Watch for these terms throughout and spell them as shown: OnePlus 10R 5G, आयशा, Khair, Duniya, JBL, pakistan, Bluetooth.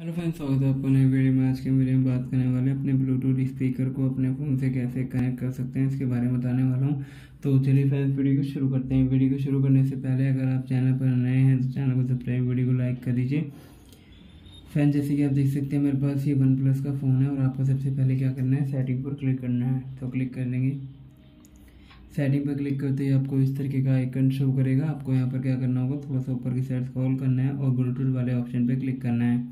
Hello friends, स्वागत है आपको नई वीडियो में। आज के वीडियो में बात करने वाले अपने ब्लूटूथ स्पीकर को अपने फ़ोन से कैसे कनेक्ट कर सकते हैं, इसके बारे में बताने वाला हूं। तो चलिए फ्रेंड्स, वीडियो को शुरू करते हैं। वीडियो को शुरू करने से पहले अगर आप चैनल पर नए हैं तो चैनल को सब्सक्राइब, वीडियो को लाइक कर दीजिए। फ्रेंड्स, जैसे कि आप देख सकते हैं मेरे पास ये वन प्लस का फ़ोन है और आपको सबसे पहले क्या करना है, सेटिंग पर क्लिक करना है। तो क्लिक कर लेंगे, सेटिंग पर क्लिक करते ही आपको इस तरीके का आइकन शो करेगा। आपको यहाँ पर क्या करना होगा, थोड़ा सा ऊपर की साइड स्क्रॉल करना है और ब्लूटूथ वाले ऑप्शन पर क्लिक करना है।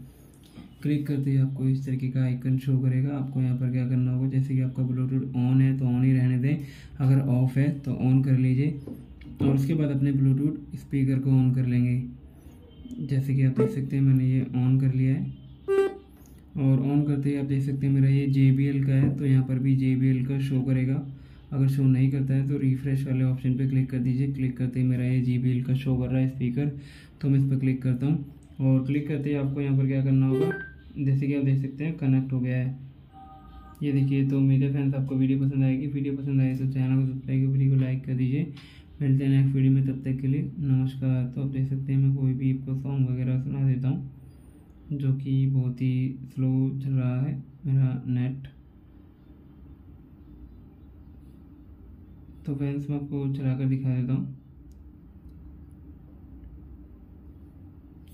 क्लिक करते ही आपको इस तरीके का आइकन शो करेगा। आपको यहाँ पर क्या करना होगा, जैसे कि आपका ब्लूटूथ ऑन है तो ऑन ही रहने दें, अगर ऑफ़ है तो ऑन कर लीजिए और उसके बाद अपने ब्लूटूथ स्पीकर को ऑन कर लेंगे। जैसे कि आप देख सकते हैं मैंने ये ऑन कर लिया है और ऑन करते ही आप देख सकते हैं मेरा ये JBL का है, तो यहाँ पर भी JBL का शो करेगा। अगर शो नहीं करता है तो रिफ्रेश वाले ऑप्शन पर क्लिक कर दीजिए। क्लिक करते ही मेरा ये JBL का शो कर रहा है स्पीकर, तो मैं इस पर क्लिक करता हूँ और क्लिक करते ही आपको यहाँ पर क्या करना होगा, जैसे कि आप देख सकते हैं कनेक्ट हो गया है, ये देखिए। तो मेरे फ्रेंड्स, आपको वीडियो पसंद आएगी। वीडियो पसंद आए तो चैनल को सब्सक्राइब, वीडियो को लाइक कर दीजिए। मिलते हैं नेक्स्ट वीडियो में, तब तक के लिए नमस्कार। तो आप देख सकते हैं मैं कोई भी आपको सॉन्ग वगैरह सुना देता हूँ, जो कि बहुत ही स्लो चल रहा है मेरा नेट। तो फ्रेंड्स, मैं आपको चला कर दिखा देता हूँ,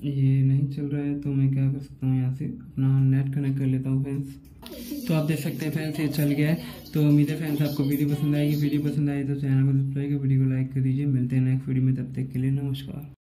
ये नहीं चल रहा है तो मैं क्या कर सकता हूँ, यहाँ से अपना नेट कनेक्ट कर लेता हूँ। फ्रेंड्स, तो आप देख सकते हैं फ्रेंड्स, ये चल गया है। तो उम्मीद है फ्रेंड्स आपको वीडियो पसंद आएगी। वीडियो पसंद आए तो चैनल को सब्सक्राइब, वीडियो को लाइक कर दीजिए। मिलते हैं नेक्स्ट वीडियो में, तब तक के लिए नमस्कार।